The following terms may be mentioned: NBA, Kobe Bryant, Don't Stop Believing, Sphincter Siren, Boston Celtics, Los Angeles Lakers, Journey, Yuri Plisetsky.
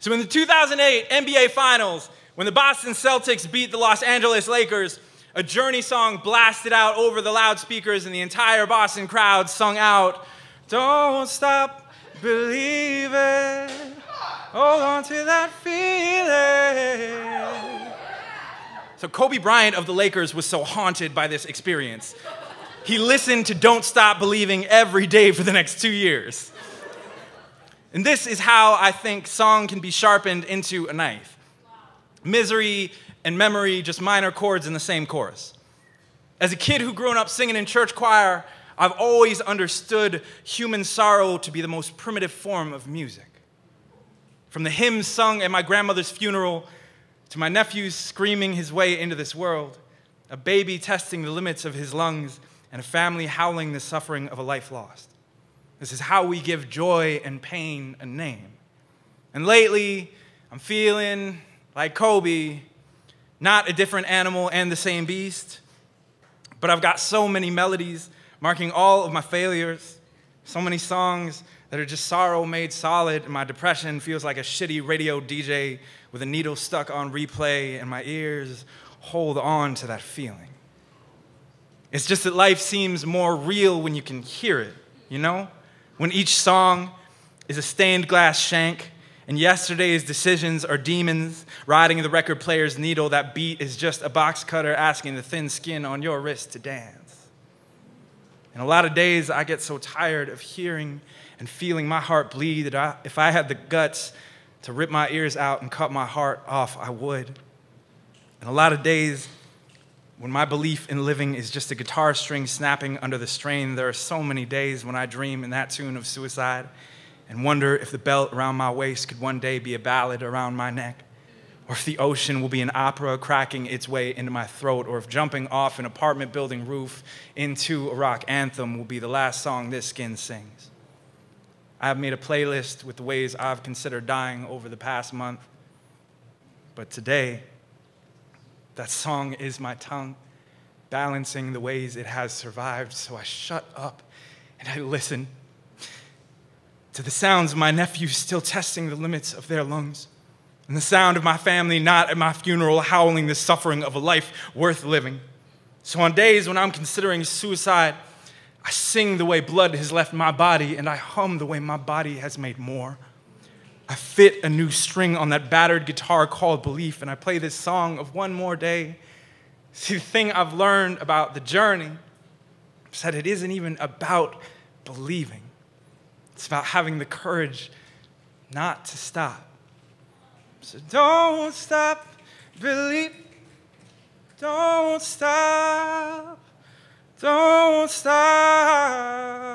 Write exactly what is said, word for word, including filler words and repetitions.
So in the two thousand eight N B A Finals, when the Boston Celtics beat the Los Angeles Lakers, a Journey song blasted out over the loudspeakers and the entire Boston crowd sung out, "Don't stop believing, hold on to that feeling." So Kobe Bryant of the Lakers was so haunted by this experience, he listened to Don't Stop Believing every day for the next two years. And this is how I think song can be sharpened into a knife. Misery and memory, just minor chords in the same chorus. As a kid who grew up singing in church choir, I've always understood human sorrow to be the most primitive form of music. From the hymns sung at my grandmother's funeral, to my nephew screaming his way into this world, a baby testing the limits of his lungs, and a family howling the suffering of a life lost. This is how we give joy and pain a name. And lately, I'm feeling like Kobe, not a different animal and the same beast, but I've got so many melodies marking all of my failures, so many songs that are just sorrow made solid, and my depression feels like a shitty radio D J with a needle stuck on replay, and my ears hold on to that feeling. It's just that life seems more real when you can hear it, you know? When each song is a stained glass shank, and yesterday's decisions are demons riding the record player's needle. That beat is just a box cutter asking the thin skin on your wrist to dance. And a lot of days I get so tired of hearing and feeling my heart bleed that I, if I had the guts to rip my ears out and cut my heart off, I would. And a lot of days when my belief in living is just a guitar string snapping under the strain, there are so many days when I dream in that tune of suicide and wonder if the belt around my waist could one day be a ballad around my neck, or if the ocean will be an opera cracking its way into my throat, or if jumping off an apartment building roof into a rock anthem will be the last song this skin sings. I have made a playlist with the ways I've considered dying over the past month, but today, that song is my tongue, balancing the ways it has survived, so I shut up and I listen to the sounds of my nephews still testing the limits of their lungs, and the sound of my family not at my funeral howling the suffering of a life worth living. So on days when I'm considering suicide, I sing the way blood has left my body, and I hum the way my body has made more. I fit a new string on that battered guitar called belief, and I play this song of one more day. See, the thing I've learned about the journey is that it isn't even about believing. It's about having the courage not to stop. So don't stop, believe. Don't stop. Don't stop.